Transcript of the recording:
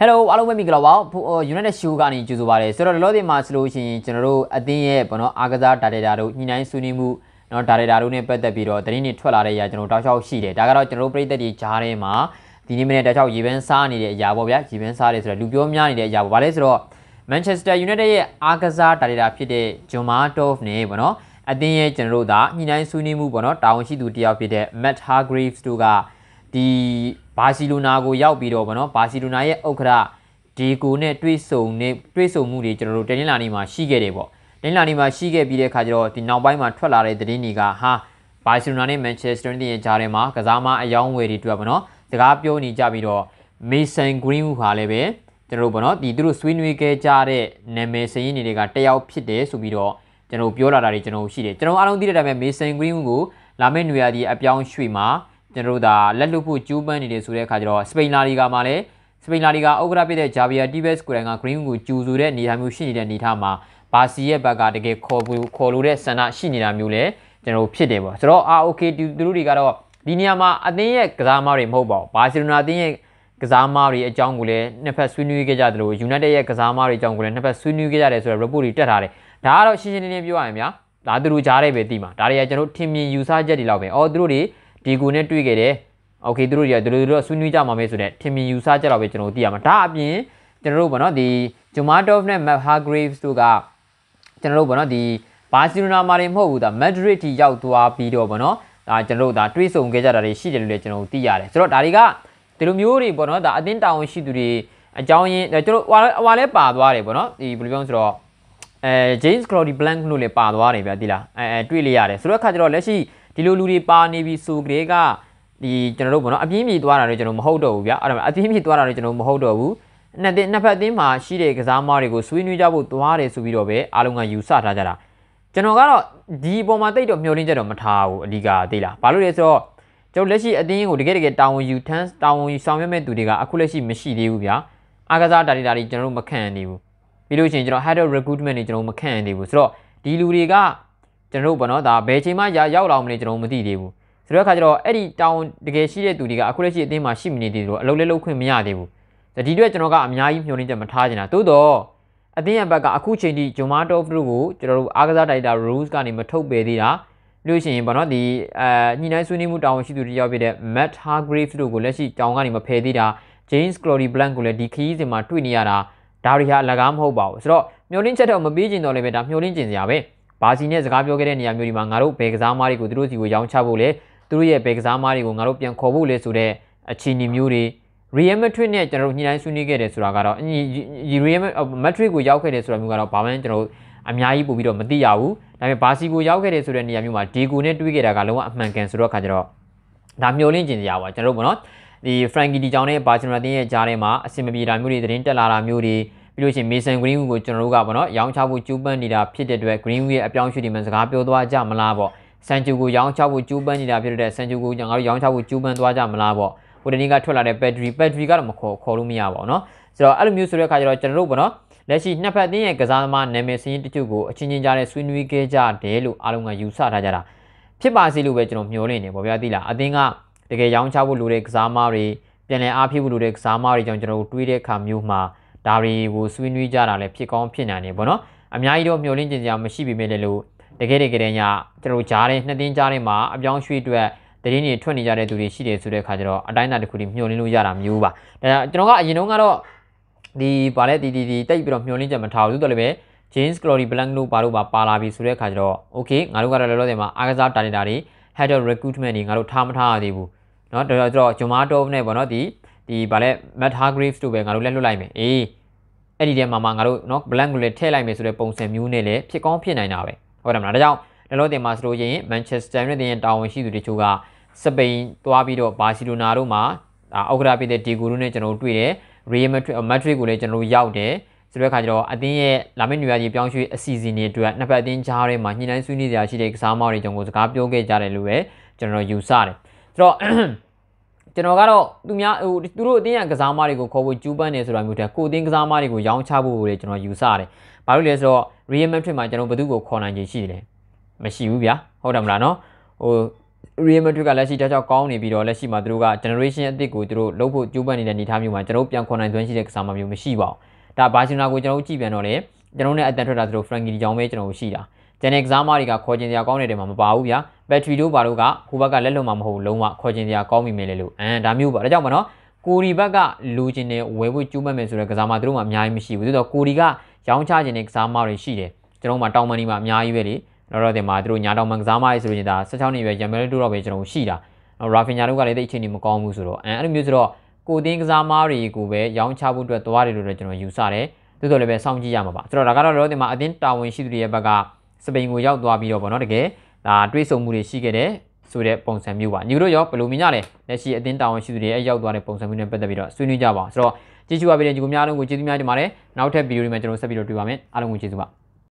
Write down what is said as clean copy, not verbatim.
Hello, all of you are United Show. So, a lot of my solution general at the Agada, Tadaro, Nina Sunimu, not Tadaro, Nepet, the Biro, Trini, Tolarea, General Tasha, Shide, Tagara, General Preta, Charema, Diniminate, Even Sani, Yabovia, Even Saris, Dubiomia, Yavaresro, Manchester United, Agaza, Tadapide, Jomato, Nebano, at the General Da, Nina Sunimu, Bono, Township, Dutiapide, Matt Hargreaves, Duga. The Barcelona go yao biro bano Barcelona ye okra Diego ne twiso mu de general Denilani ma shigede bo Denilani ma shige bi de kha jaro di naw bai ma thwat la de tadin ni ga ha Barcelona ne Manchester United ye jare ma kazama ayaung we de twat bano daga pyo ni ja bi do Mason Greenwood ha le be general bano di tu swin we ke ja de name sayin ni de ga tayaw phit de so bi do general pyo la da de general shi de general along di de da ma Mason Greenwood go la me nwe ya di apyaung shwi ma General da Lalupu Juban is Sure Kadro, Spain Lariga Male, Spain Lariga, Ograpide, Javia, Dives, Kuranga, Greenwood, Juzure, Nihamushi, and Nitama, Basie Baga, the Colure, Sana, Shinida Mule, General Pidebo. So, okay, Durigaro, Diniama, Adne, Kazamari, Mobo, Basiruna, Dine, Kazamari, a Jangule, Nepasunu Gejadro, United Kazamari Jangule, Nepasunu Gejades, Raburi Terare, Taro Shinini Viamia, Adru Jarebe Dima, Daria General Timmy, Usa Jedilabe, or Drudi. Digunet to get it. Okay, through your Sunita Mamesunet, Timmy, you such a original diamatabi, General Bono, the tomato of them have Hargreaves to ga General Bono, the Barcelona Marimho, the majority yao to our Pido Bono, the General that three so get a sheet and regional tia. So, Dariga, the Lumuri Bono, the Adinta on Shiduri, a Johnny, the Walepa, Warebono, the Bulgons, James Cloudy Blank Nule Padware Vadilla, and Twiliare. So, Cadro Leshi. Tiluri pa nevi su grega the general bono abimi dwara regional mohodo ya abimi dwara regional mohodo na de napat din ma shi de kazama ri ko swinwi ja phut dwa de so bi do be alonga yu sa tha ja da jano ga do di pon ma tait do myo lin ja do ma tha bu adika dei la ba lo le so jano leshi atin ko takae takae tawon yu tan tawon yu saung yet met tu de ga aku leshi ma shi de bu ya agaza data ri jano ma khan ni bu bi lo chin jano head of recruitment ni jano ma khan ni bu so do di lu ri ga General Bono, the Bechima Yao Laminator Medibu. Sracadro, Eddie Town, the Gashi to the accuracy de Machimini, Lolo Quimiadebu. The Diduetanoga Miaim Yonita Matajana, Todo. At the Ambaga Akuchi, the Jomato of Rugu, General Agazada Rules Gani Mato Bedida, Lucien Bono, the Nina Sunimu Town Shiduria with the Matt Hargreaves Rugu, Leshi Tonganima Pedida, James Cloudy Blancula, the Keys in Matuniana, Daria Lagam Hobau. So, Miolincha of Mabijin or Leveda Miolinjin Yabe. Basines Gabio Gerenia Murimangaro, Pexamari Gudruzi, Yang Chabule, Druye Pexamari, Ungaropian Cobule, Sure, a Chini Muri, Reamatrin, General Nina Sunigate Suragara, Ream of Matrigu Yauke Suramugara Paventro, Amyai Bubido Matiau, Name Pasigu Yauke Surania Muma, Digunet, we get a gallo, Mankan Suracadro. Damiolin Yawa, General Bonot, the Frankie Di Jane, Basinade, Jarema, Simabi Ramuri, the Rintalara Muri. Lucy Mason Greenwood General Gabano, Yang Chabu Juban, the pitted Greenwood, a Pion Shudimans Gabio, Dwaja Malabo, Sanjugu, Yang Chabu Juban, the pitted Sanjugu, Yang Chabu Juban, Dwaja Malabo, with a nigga told at Bedri Garmako, Columiavo, no? So Alamusura Cadro General Bono, Leshi Napa de Gazama, Nemes in Tugu, Chinjare, Swinwike Jar, Delu, Alunga Yusa Rajara. Pibazilu Vegetum Yolene, Bobiadilla, Adinga, the Yang Chabu Lurek Zamari, then an Api Lurek Zamari, General Twide Camuma. Dari was Winwi Jara, Picon Pinani Bono, Amido Miolinja Mashibi Melelu, the Geregenia, Terujare, Nadin Jarema, Abion Shui to a Dini 20 Jare to the Shide Sure Cadro, a diner could in Miolinu Jara Muba. Genogaro, the Paletti, the Tabit of Miolinja Matau Dulebe, James Cloudy Blanc, Baruba, Palavi Sure Cadro, okay, Naruga, Agaza Tanidari, head of recruitment in Arutamata debu. Not the draw, Tomato of Nebonati. The ballet Matt Hargreaves to Bengaru Lime, eh? Eddie Mamangaru, knock blankly tail I miss the Ponce Munele, pick on Pinaway. Or another doubt, the Lord Maslow, Manchester United down she to the Chuga, Sabine, Tuabido, Barcelona Roma, Ograbi the Digurune General Twide, Reamatri of Matrigule General Yaude, Sracadro, Adine, Laminua, Bianchi, a season near to Napadin Jare, Mahina Suni, the Architect Samari, Jongo Capioge Jarelue, General Yusare. So, General, do the Kazamari go cover Juban is Ramuta, coding Kazamari go young Chabu regional Usare. Paruleso, reamentary my general Badugo Conan Gishile. Messiubia, Hodamrano, or Real Madrid ကလက်ရှိတက်ချောက်ကောင်းနေပြီးတော့လက်ရှိမှာသူတို့က generation အသစ်ကိုသူတို့လုပ်ဖို့ကြိုးပမ်းနေတယ်နေသားမျိုးမှာကျွန်တော်တို့ပြန်ခွန်နိုင်သွင်းရှိတဲ့ကစားမမျိုးမရှိပါဘူးဒါဘာစီလိုနာကိုကျွန်တော်ကြည့်ပြန်တော့လေကျွန်တော်တို့နဲ့အတန်ထွက်တာသူတို့ တော့တောင်းပန်ဒီမှာအများကြီးပဲလေလောလောဆယ်မှာသူတို့ညာတောင်မှကစားမရေးဆိုလို့ညတာစချောင်းနေပဲရမယ်လို့တော့ပဲကျွန်တော်ယူဆတယ်သို့တော်လည်းပဲစောင့်ကြည့်ရမှာပါကျွန်တော်ဒါကတော့တော့ဒီမှာအတင်းတာဝန်ရှိသူတွေရဲ့ဘက်ကစပိန်ကိုရောက်သွားပြီးတော့ဗောနော်တကယ်ဒါတွေးဆုံမှုတွေရှိခဲ့တယ်ဆိုတဲ့ပုံစံမျိုးပါညီတို့ရောဘယ်လိုမြင်ကြလဲလက်ရှိအတင်းတာဝန်ရှိသူတွေရဲ့ရောက်သွားတဲ့ပုံစံမျိုးနဲ့ပတ်သက်ပြီးတော့ဆွေးနွေးကြပါအောင်ဆိုတော့ကျေးဇူးပါပေးတဲ့ညီကိုများတို့ကိုကျေးဇူးများတင်ပါတယ်နောက်ထပ်ဗီဒီယိုတွေမှာကျွန်တော်ဆက်ပြီးတော့တွေ့ပါမယ်အားလုံးကိုကျေးဇူးပါ